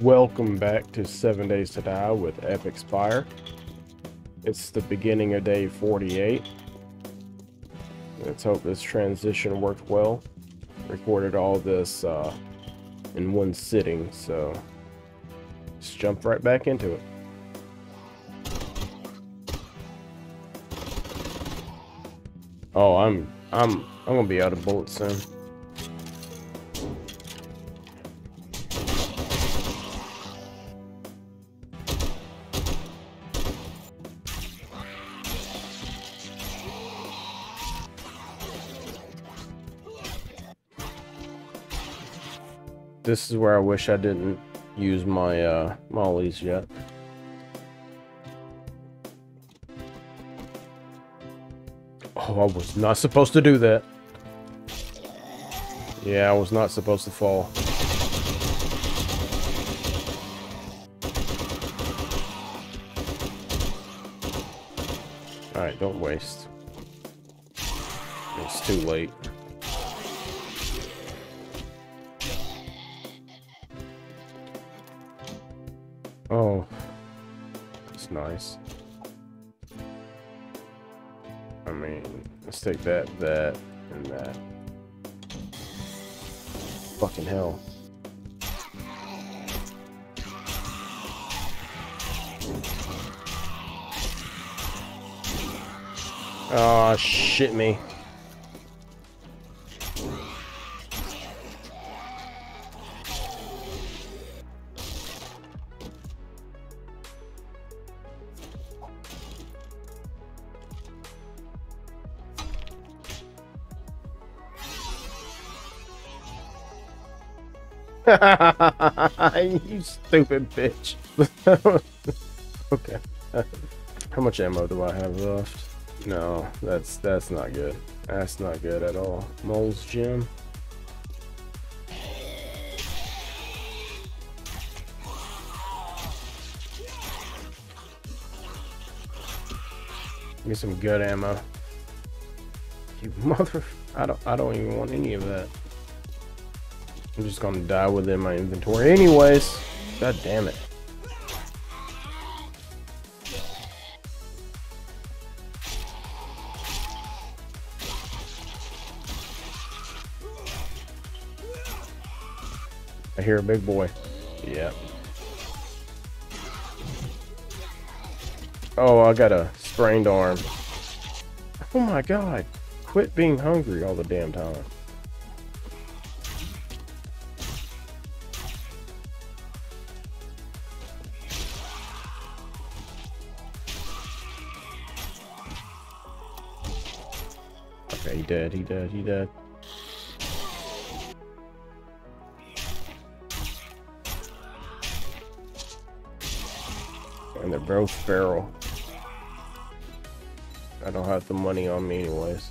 Welcome back to 7 Days to Die with Epic Spire. It's the beginning of day 48. Let's hope this transition worked well. Recorded all this in one sitting, so just jump right back into it. Oh, I'm gonna be out of bullets soon. This is where I wish I didn't use my mollies yet. Oh, I was not supposed to do that. Yeah, I was not supposed to fall. All right, don't waste. It's too late. Oh, that's nice. I mean, let's take that, that, and that. Fucking hell. Oh, shit me. You stupid bitch. Okay. How much ammo do I have left? No, that's not good. That's not good at all. Mole's gym. Give me some good ammo. You mother. I don't even want any of that. I'm just gonna die within my inventory anyways. God damn it. I hear a big boy. Yeah. Oh, I got a sprained arm. Oh my god. Quit being hungry all the damn time. Okay, he dead, he dead, he dead. And they're both feral. I don't have the money on me anyways.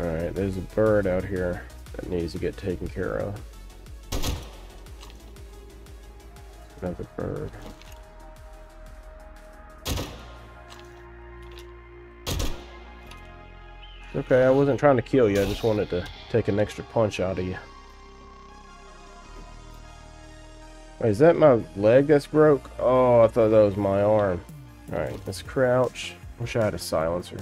Alright, there's a bird out here that needs to get taken care of. Another bird. Okay, I wasn't trying to kill you, I just wanted to take an extra punch out of you. Wait, is that my leg that's broke? Oh, I thought that was my arm. Alright, let's crouch. Wish I had a silencer.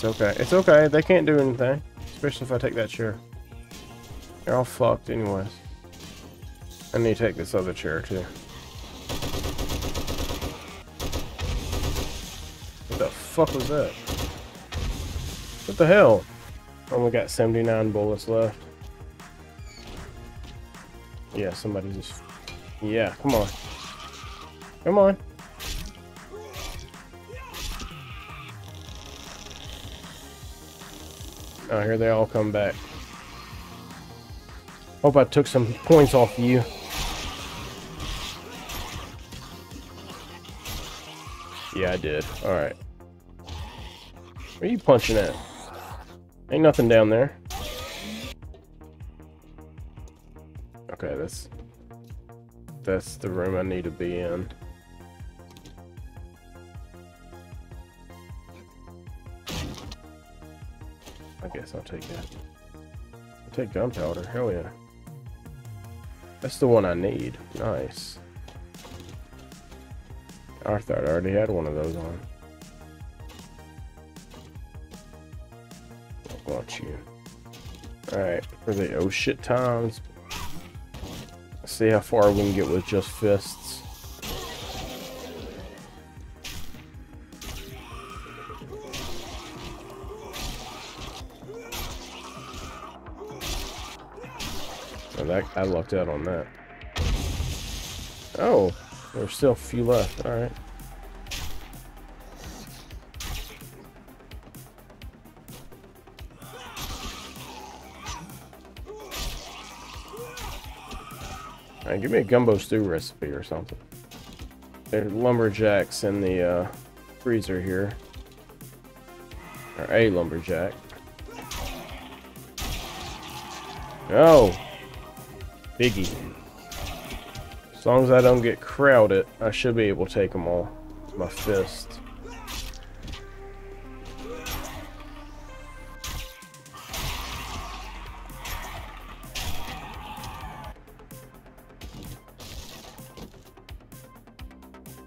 It's okay. It's okay. They can't do anything. Especially if I take that chair. They're all fucked anyways. I need to take this other chair too. What the fuck was that? What the hell? Only got 79 bullets left. Yeah, somebody just... Yeah, come on. Come on. Oh, here they all come back. Hope I took some points off you. Yeah, I did. Alright. Where are you punching at? Ain't nothing down there. Okay, that's the room I need to be in. I guess I'll take that. I'll take gunpowder. Hell yeah. That's the one I need. Nice. I thought I already had one of those on. I got you. Alright, for the oh shit times. Let's see how far we can get with just fists. Oh, that, I lucked out on that. Oh! There's still a few left, alright. Alright, give me a gumbo stew recipe or something. There's lumberjacks in the freezer here. Or a lumberjack. Oh! Biggie. As long as I don't get crowded, I should be able to take them all. My fist.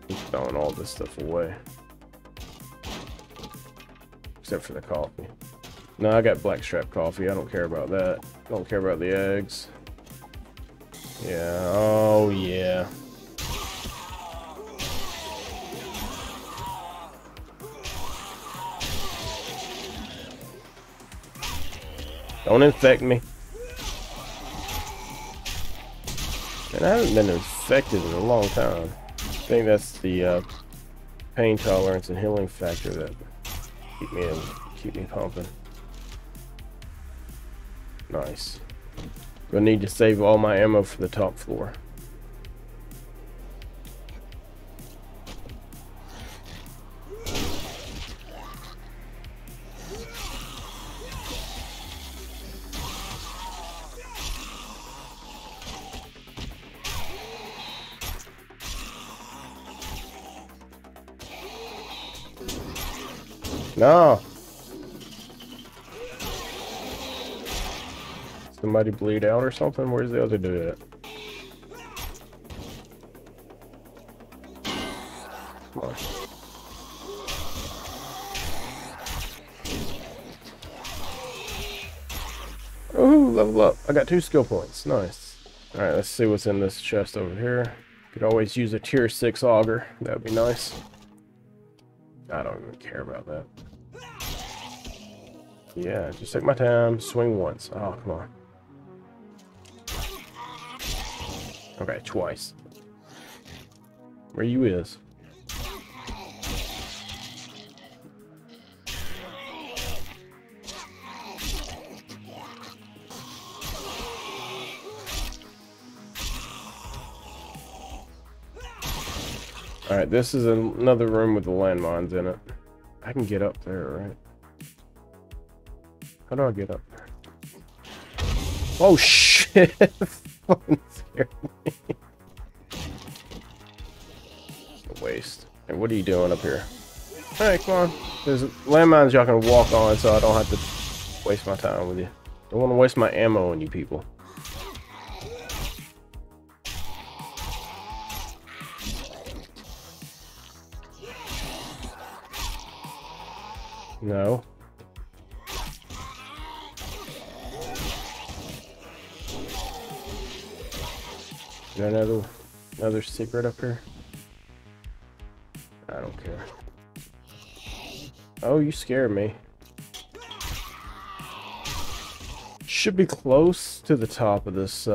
I'm throwing all this stuff away. Except for the coffee. No, I got blackstrap coffee. I don't care about that. I don't care about the eggs. Yeah, oh yeah. Don't infect me. And I haven't been infected in a long time. I think that's the pain tolerance and healing factor that keep me pumping. Nice. I need to save all my ammo for the top floor. No. Somebody bleed out or something? Where's the other dude at? Come on. Ooh, level up. I got 2 skill points. Nice. Alright, let's see what's in this chest over here. Could always use a tier 6 auger. That would be nice. I don't even care about that. Yeah, just take my time. Swing once. Oh, come on. Okay, twice. Where you is? Alright, this is another room with the landmines in it. I can get up there, right? How do I get up there? Oh shit! Fucking scared me. A waste. And what are you doing up here? Hey, come on. There's landmines y'all can walk on, so I don't have to waste my time with you. Don't want to waste my ammo on you people. No. Another secret up here? I don't care. Oh, you scared me. Should be close to the top of this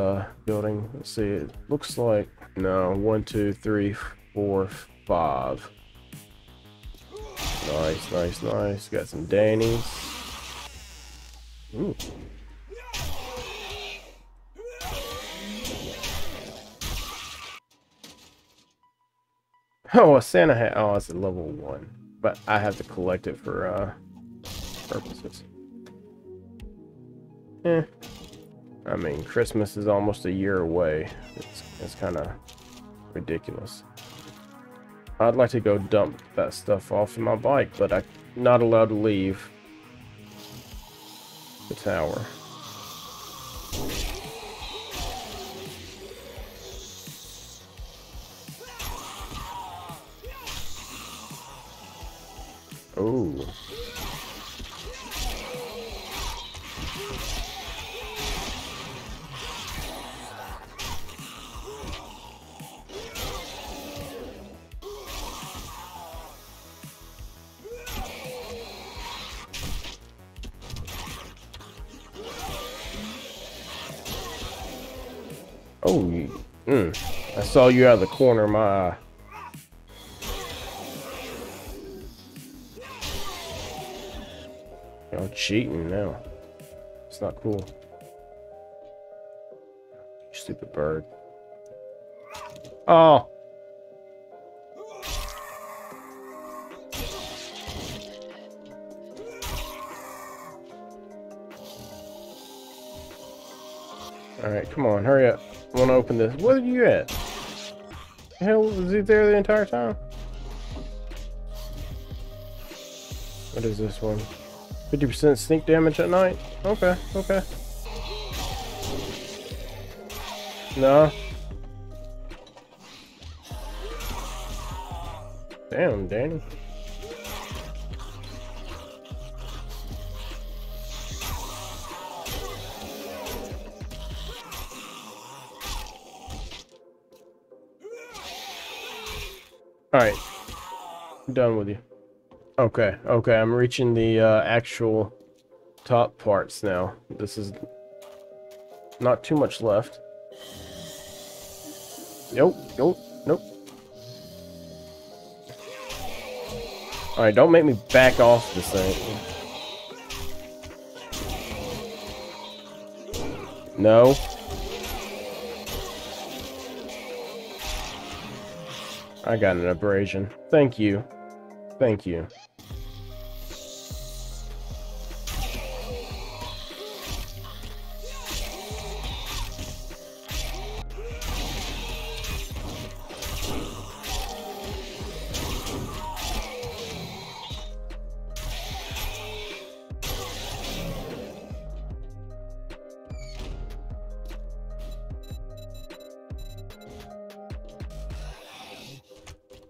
building. Let's see. It looks like no. 1, 2, 3, 4, 5. Nice, nice, nice. Got some Dannies. Ooh. Oh, a Santa hat. Oh, it's a level 1, but I have to collect it for purposes. Eh. I mean, Christmas is almost a year away. It's kind of ridiculous. I'd like to go dump that stuff off in my bike, but I'm not allowed to leave the tower. Oh. Oh, I saw you out of the corner of my eye. Y'all cheating now. It's not cool. You stupid bird. Oh. Alright, come on, hurry up. I want to open this. Where are you at? The hell, was he there the entire time? What is this one? 50% sneak damage at night? Okay, okay. No. Damn, Danny. Alright, I'm done with you. Okay, okay, I'm reaching the actual top parts now. This is not too much left. Nope, nope, nope. Alright, don't make me back off this thing. No. I got an abrasion. Thank you. Thank you.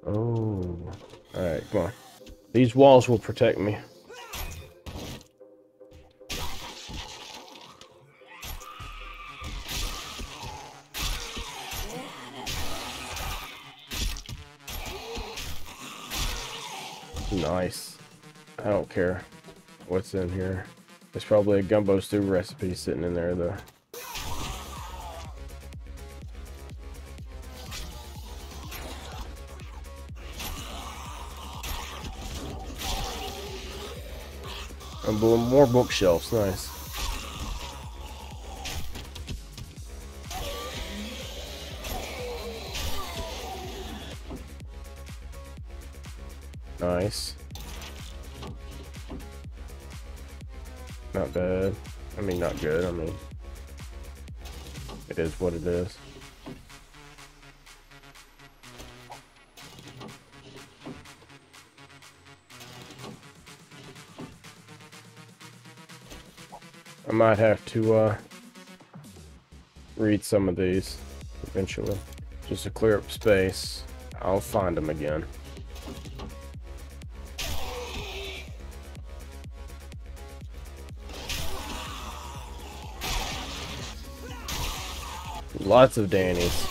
Oh, alright, come on. These walls will protect me. Nice. I don't care what's in here. There's probably a gumbo stew recipe sitting in there, though. And more bookshelves, nice. Nice. Not bad. I mean, not good, I mean. It is what it is. I might have to read some of these eventually, just to clear up space. I'll find them again. Lots of Dannies.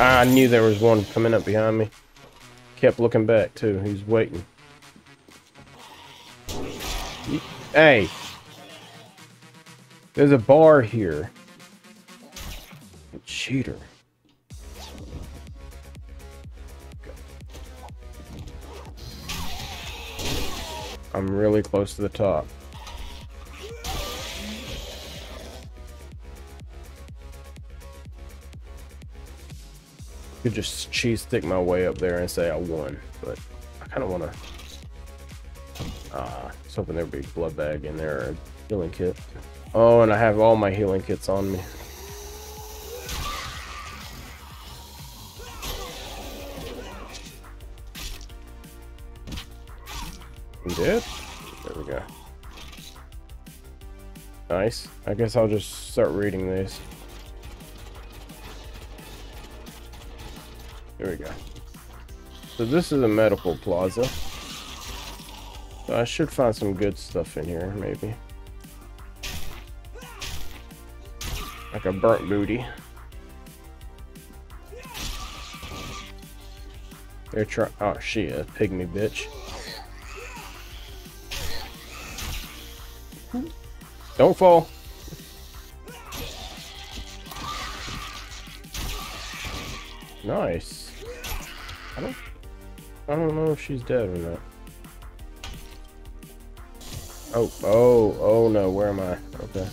I knew there was one coming up behind me. Kept looking back too. He's waiting. Hey, there's a bar here. A cheater. I'm really close to the top. Could just cheese stick my way up there and say I won, but I kind of want to. I was hoping there'd be a blood bag in there or a healing kit. Oh, and I have all my healing kits on me. I'm dead? There we go. Nice. I guess I'll just start reading these. There we go. So this is a medical plaza. So I should find some good stuff in here, maybe. Like a burnt booty. They're trying. Oh, she a pygmy bitch. Don't fall. Nice. I don't know if she's dead or not. Oh no, where am I? Okay.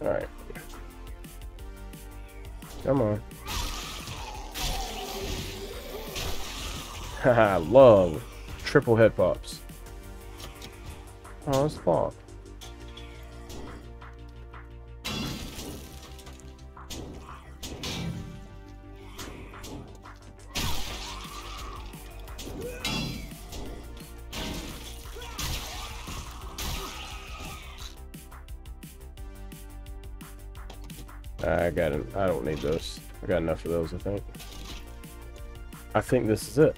Alright. Come on. Haha, love. Triple head pops. Oh, it's locked. I don't need those. I got enough of those, I think. I think this is it.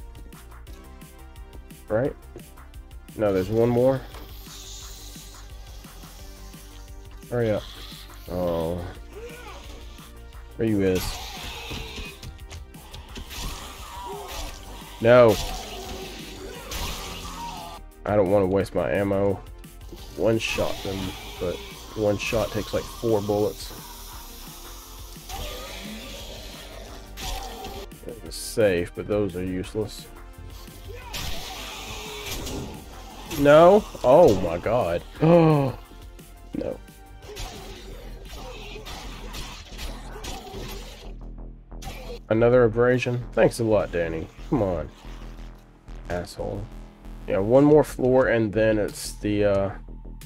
Right? No, there's one more. Hurry up. Oh. Where you is? No. I don't want to waste my ammo. One shot them, but one shot takes like 4 bullets. Safe, but those are useless. No. Oh my god. Oh no. Another abrasion. Thanks a lot, Danny. Come on, asshole. Yeah, one more floor and then it's the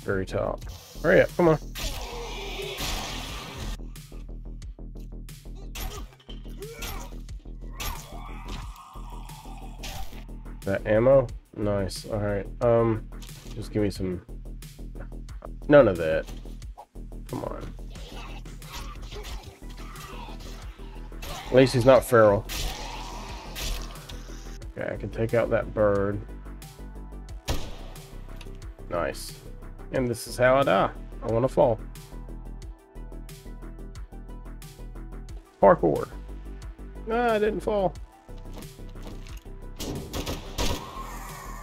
very top. Hurry up, come on. That ammo? Nice. Alright. Just give me some. None of that. Come on. At least he's not feral. Okay, I can take out that bird. Nice. And this is how I die. I want to fall. Parkour. Nah, I didn't fall.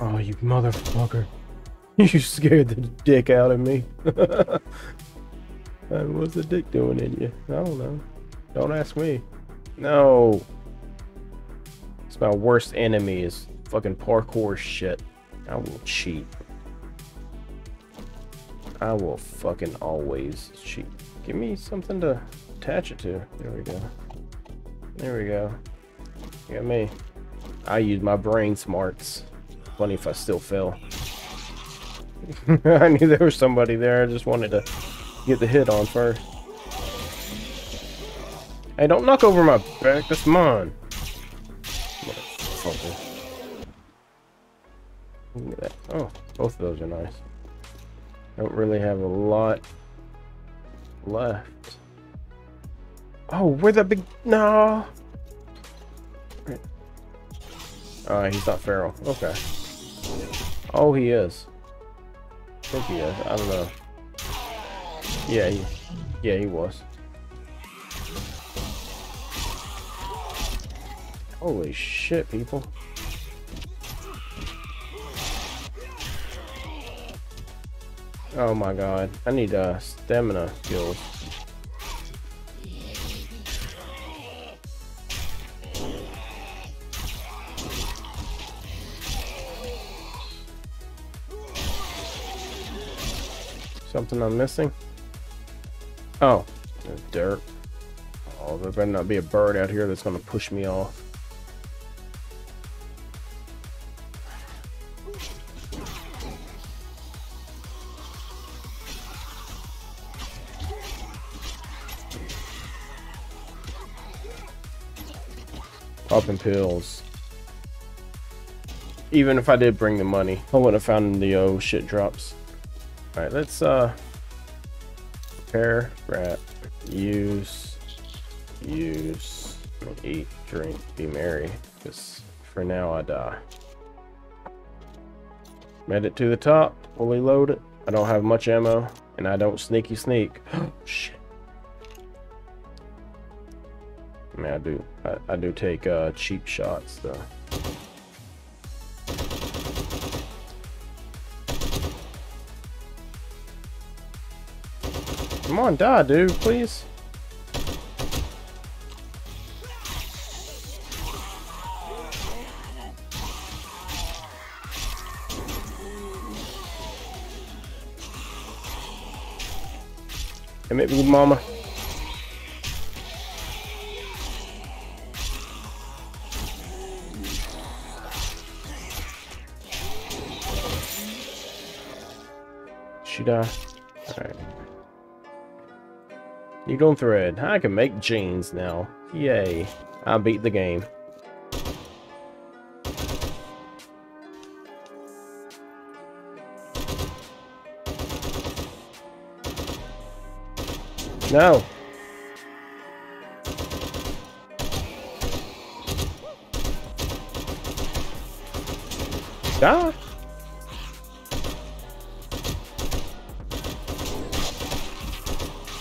Oh, you motherfucker. You scared the dick out of me. What's the dick doing in you? I don't know. Don't ask me. No. It's my worst enemy is fucking parkour shit. I will cheat. I will fucking always cheat. Give me something to attach it to. There we go. There we go. You got me. I use my brain smarts. Funny if I still fail. I knew there was somebody there. I just wanted to get the hit on first. Hey, don't knock over my back. That's mine. Look at that. Oh, both of those are nice. Don't really have a lot left. Oh, where the big... No. He's not feral. Okay. Oh, he is. I think he is. I don't know. Yeah, he was. Holy shit, people. Oh my god. I need stamina skills. Something I'm missing? Oh, the dirt. Oh, there better not be a bird out here that's going to push me off. Popping pills. Even if I did bring the money, I wouldn't have found the shit drops. All right, let's repair, wrap, use, eat, drink, be merry. Because for now I die. Made it to the top, fully loaded. I don't have much ammo, and I don't sneaky sneak. Oh shit. I mean, I do take cheap shots though. Come on, die, dude, please. Damn it, big mama. She died. All right. Needle thread. I can make jeans now. Yay. I beat the game. No. Die.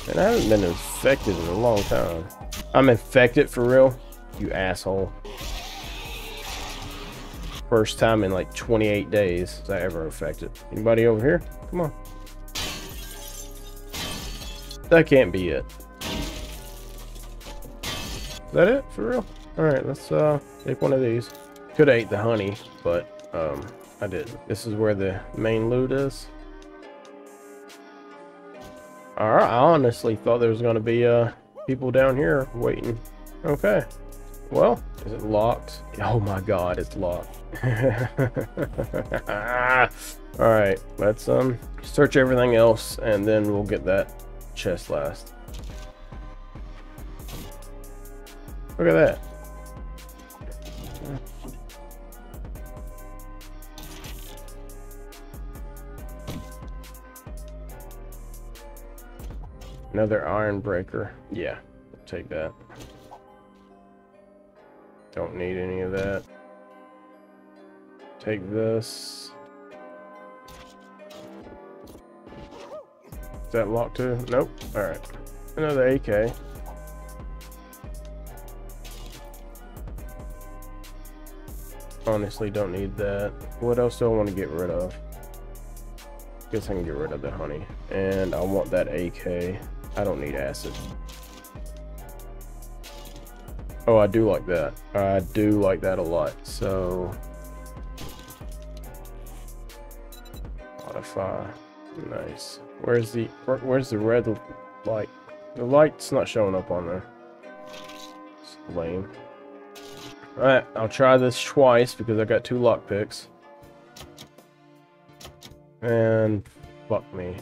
And I haven't been infected in a long time. I'm infected for real? You asshole. First time in like 28 days was I ever infected. Anybody over here? Come on. That can't be it. Is that it? For real? Alright, let's take one of these. Could have ate the honey, but I didn't. This is where the main loot is. Alright, I honestly thought there was going to be people down here waiting. Okay. Well, is it locked? Oh my god, it's locked. Alright, let's search everything else and then we'll get that chest last. Look at that. Another iron breaker. Yeah, take that. Don't need any of that. Take this. Is that locked too? Nope. All right. Another AK. Honestly, don't need that. What else do I want to get rid of? Guess I can get rid of the honey. And I want that AK. I don't need acid. Oh, I do like that. I do like that a lot. So modify. Nice. Where's the red light? The light's not showing up on there. It's lame. All right, I'll try this twice because I got 2 lockpicks. And fuck me.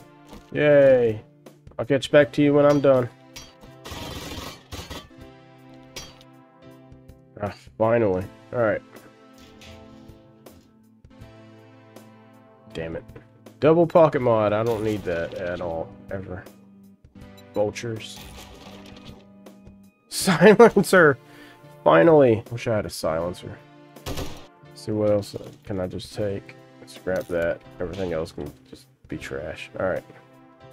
Yay. I'll catch back to you when I'm done. Ah, finally. Alright. Damn it. Double pocket mod. I don't need that at all. Ever. Vultures. Silencer! Finally! Wish I had a silencer. Let's see what else can I just take. Scrap that. Everything else can just be trash. Alright.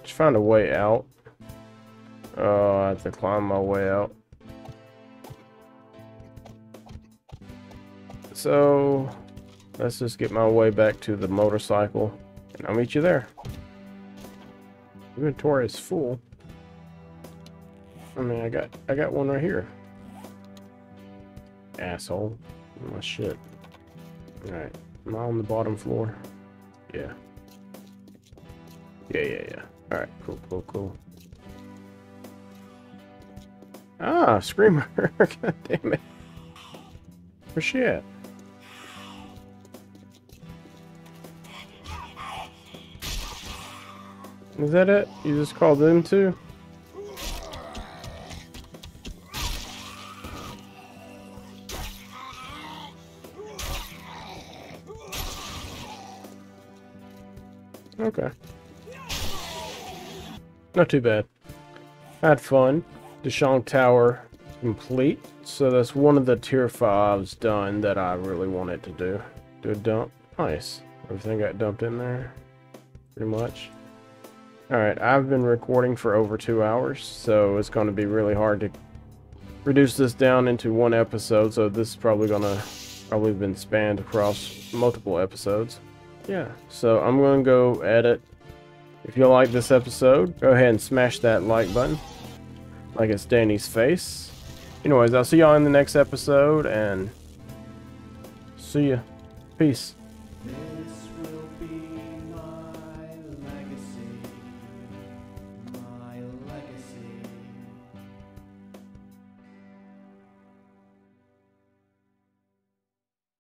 Just found a way out. Oh, I have to climb my way out. So, let's just get my way back to the motorcycle. And I'll meet you there. Inventory is full. I mean, I got one right here. Asshole. My shit. Alright. Am I on the bottom floor? Yeah. Yeah. Alright, cool, cool, cool. Ah, Screamer. God damn it. Where's she at? Is that it? You just called them too? Okay. Not too bad. I had fun. Dishong Tower complete. So that's one of the tier 5s done that I really wanted to do. Do a dump. Nice. Everything got dumped in there. Pretty much. Alright, I've been recording for over 2 hours, so it's going to be really hard to reduce this down into one episode, so this is probably going to been spanned across multiple episodes. Yeah, so I'm going to go edit. If you like this episode, go ahead and smash that like button, like it's Danny's face. Anyways, I'll see y'all in the next episode, and see ya. Peace.